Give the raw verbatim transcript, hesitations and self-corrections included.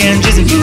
Ganges and